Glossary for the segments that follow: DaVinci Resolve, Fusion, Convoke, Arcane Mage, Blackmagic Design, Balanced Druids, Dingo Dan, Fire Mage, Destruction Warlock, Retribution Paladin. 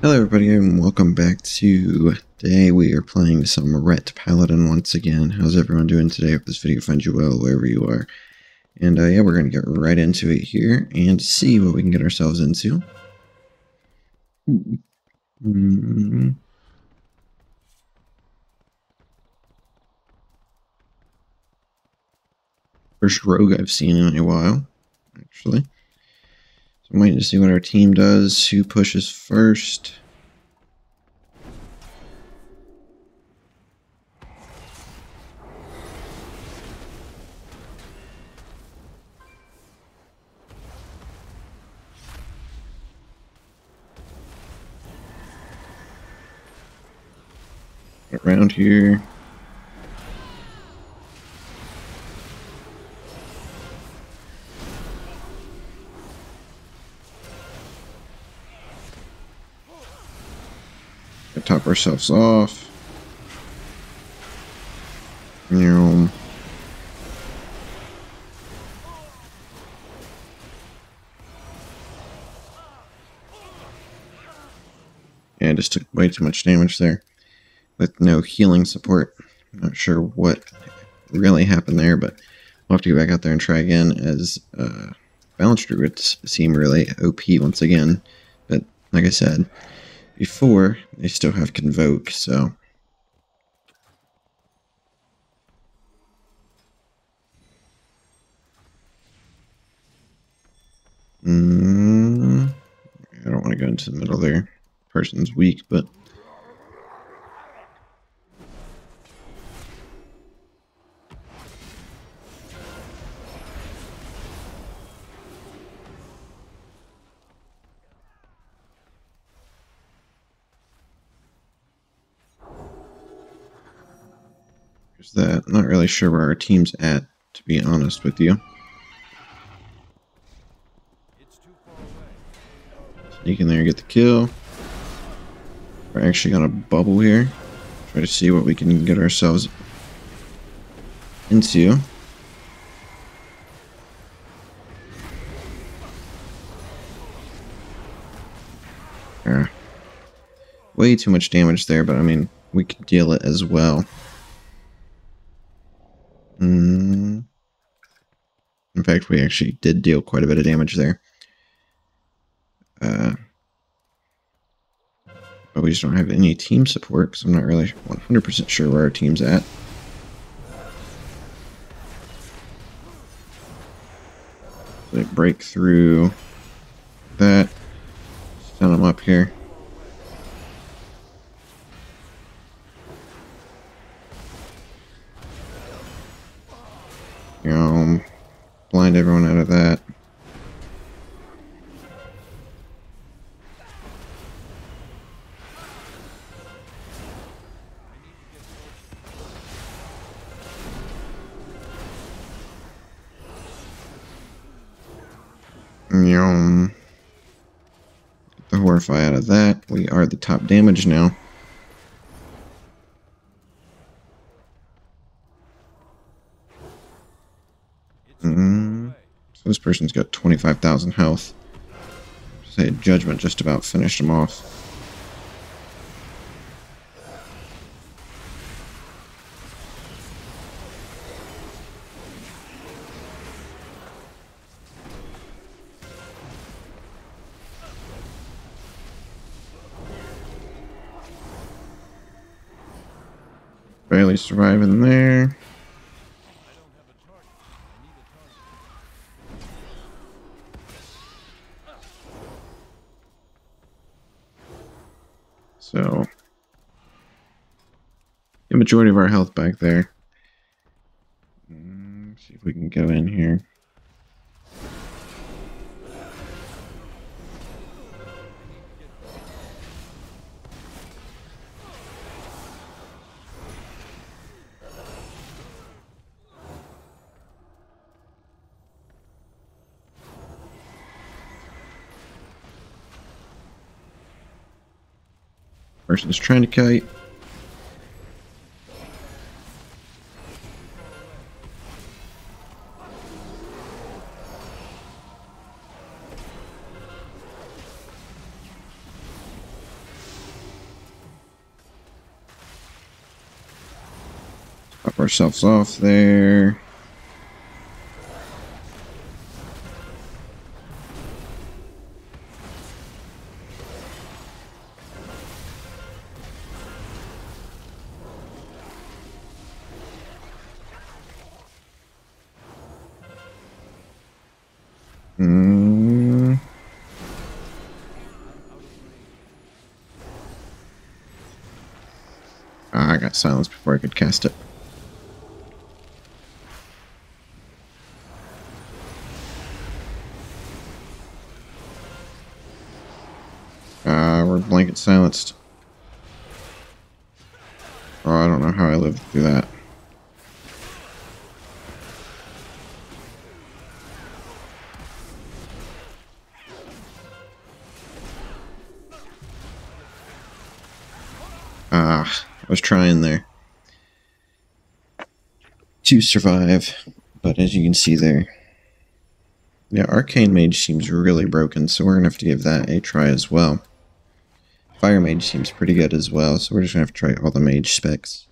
Hello everybody and welcome back to... Today we are playing some Ret Paladin once again. How's everyone doing today? I hope this video finds you well wherever you are. And yeah, we're going to get right into it here and see what we can get ourselves into. First rogue I've seen in a while, actually. I'm waiting to see what our team does, who pushes first. Around here. Top ourselves off. Yum. Yeah, I just took way too much damage there with no healing support. Not sure what really happened there, but we'll have to go back out there and try again, as Balanced Druids seem really OP once again. But like I said before, they still have Convoke, so I don't want to go into the middle there. Person's weak, but that I'm not really sure where our team's at, to be honest with you. Sneak in there and get the kill. We're actually gonna bubble here, try to see what we can get ourselves into. Way too much damage there, but I mean, we could deal it as well. In fact, we actually did deal quite a bit of damage there. But we just don't have any team support, because I'm not really 100% sure where our team's at. So break through that. Stun them up here. Blind everyone out of that. Yum. Get the Horrify out of that. We are the top damage now. This person's got 25,000 health. Say Judgment just about finished him off. Barely surviving there. So, the majority of our health back there. Let's see if we can go in here. Person's trying to kite. Pop ourselves off there. I got silenced before I could cast it. We're blanket silenced. Oh, I don't know how I lived through that. I was trying there to survive, but as you can see there, yeah, Arcane Mage seems really broken, so we're going to have to give that a try as well. Fire Mage seems pretty good as well, so we're just going to have to try all the mage specs.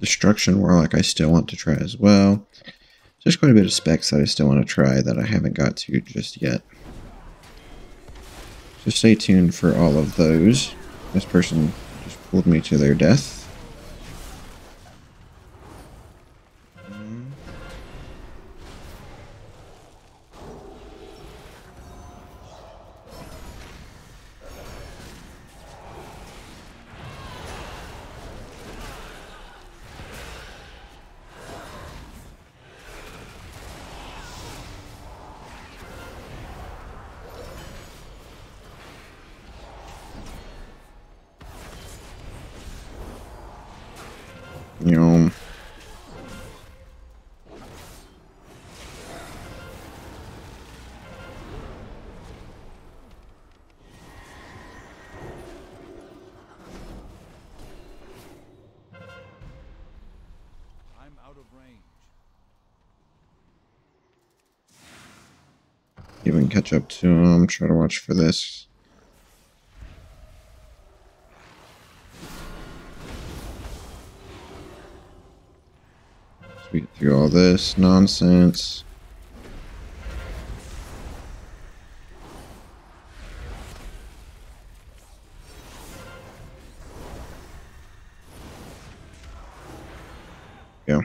Destruction Warlock I still want to try as well. There's quite a bit of specs that I still want to try that I haven't got to just yet. So stay tuned for all of those. This person just pulled me to their death. Even catch up to him. Try to watch for this. Sweep through all this nonsense. Yeah.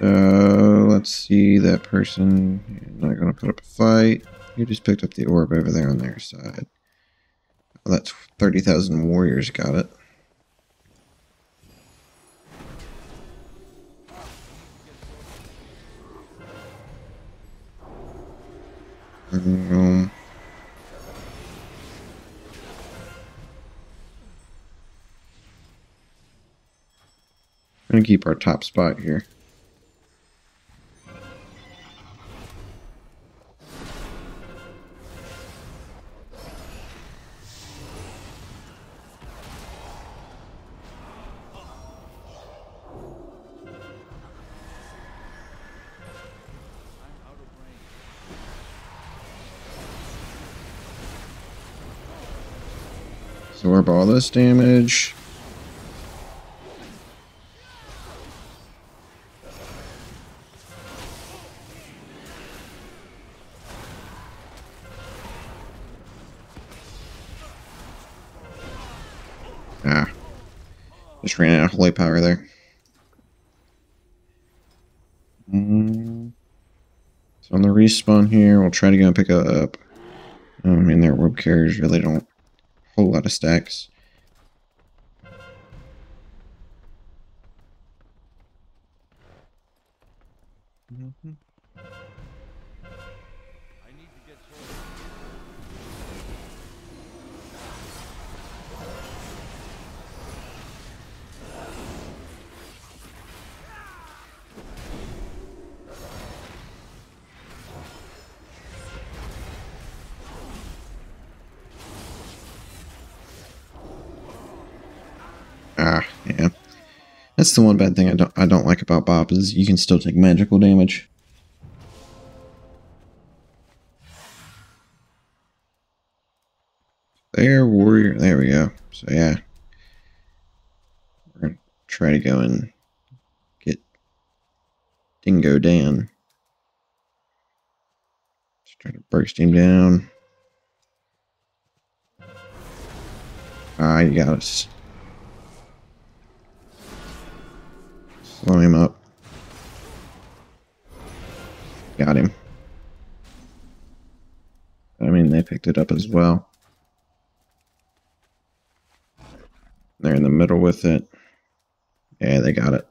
Let's see, that person, you're not going to put up a fight. You just picked up the orb over there on their side. Well, that's 30,000 warriors got it. I'm going to keep our top spot here. Absorb all this damage. Ah, just ran out of holy power there. So on the respawn here, we'll try to go and pick up. I mean, their orb carriers really don't. Whole lot of stacks. I need to get That's the one bad thing I don't like about Bob, is you can still take magical damage. There, warrior. There we go. So yeah, we're gonna try to go and get Dingo Dan. Just try to burst him down. Ah, you got us. Slow him up. Got him. I mean, they picked it up as well. They're in the middle with it. Yeah, they got it.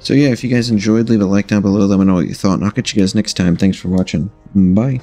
So yeah, if you guys enjoyed, leave a like down below. Let me know what you thought, and I'll catch you guys next time. Thanks for watching. Bye.